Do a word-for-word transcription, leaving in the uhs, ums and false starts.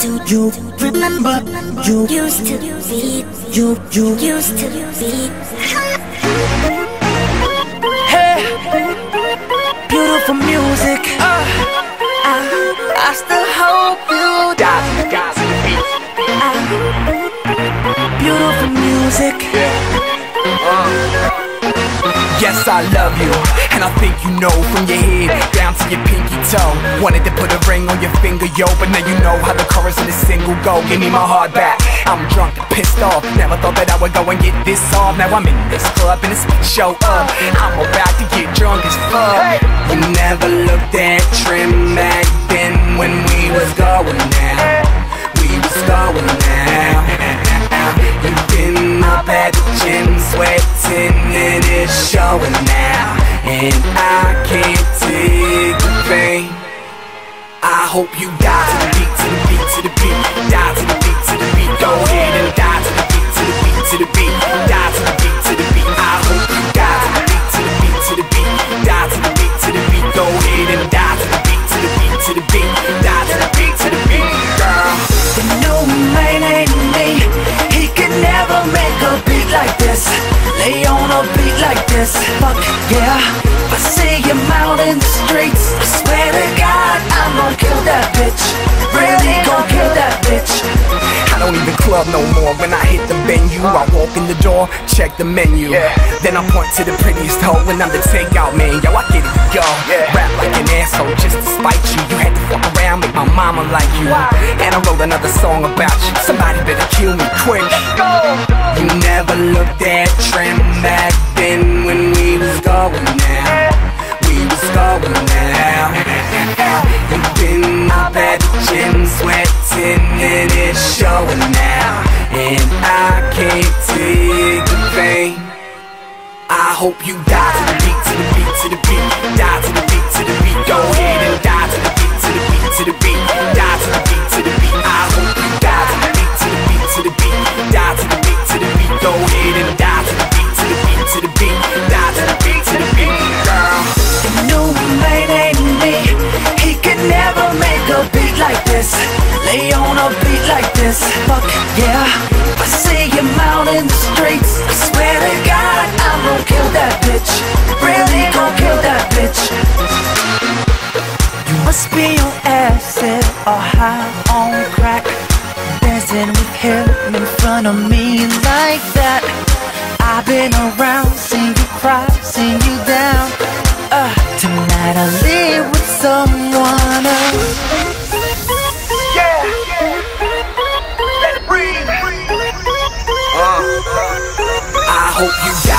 to, you remember, you used to be, you, you used to be. Hey, beautiful music. Uh, I, I still hope you die. Uh, beautiful music. Yeah. Uh. Yes, I love you, and I think you know, from your head down to your pinky toe. Wanted to put a ring on your finger, yo, but now you know how the chorus of this single go. Give me my heart back, I'm drunk and pissed off. Never thought that I would go and get this off. Now I'm in this club and it's show up. I'm about to get drunk as fuck. You never looked at trim back then when we was going now. We was going now. You've been up at the gym sweating and it's showing now. And I can't take the pain. I hope you die to the beat, to the beat, to the beat. Die to the beat, to the beat. Go ahead and die to the beat, to the beat, to the beat. Die to the beat, to the beat. I hope you die to the beat, to the beat, to the beat. Die to the beat, to the beat. Go ahead and die to the beat, to the beat, to the beat. Die to the beat, to the beat. Girl, you know my name, me. He can never make a beat like this. Lay on a beat like this. Fuck yeah. If I see him out in the streets, I swear to God, I'm gon' kill that bitch. Really gon' kill that bitch. I don't even club no more. When I hit the venue, I walk in the door, check the menu. Yeah. Then I point to the prettiest hoe and I'm the takeout man. Yo, I get it, yo. Yeah. Rap like an asshole just to spite you. You had to fuck around with my mama like you. Wow. And I wrote another song about you. Somebody better kill me quick. You never looked at trim back then when we was going now. We was going now. You've been up at the gym sweating and it's showing now. And I can't take the pain. I hope you die to the beat, to the beat, to the beat. Die to the beat, to the beat. Go ahead and die to the beat, to the beat, to the beat. Die to the beat, to the beat. I hope you die to the beat, to the beat, to the beat. Die to the beat, to the beat. Go ahead and die to the beat, to the beat, to the beat. Die to the beat, to the beat. Girl, you knew my name, me. He could never make a beat like this. Lay on a beat like this. Fuck yeah. If I see him out in the streets, I swear to God, I'm gon' kill that bitch. Really gon' kill that bitch. You must be on acid or high on crack, dancing with him in front of me like that. I've been around, seen you cry, seen you down. uh, Tonight I live with someone else. Yeah, let it breathe. uh, I hope you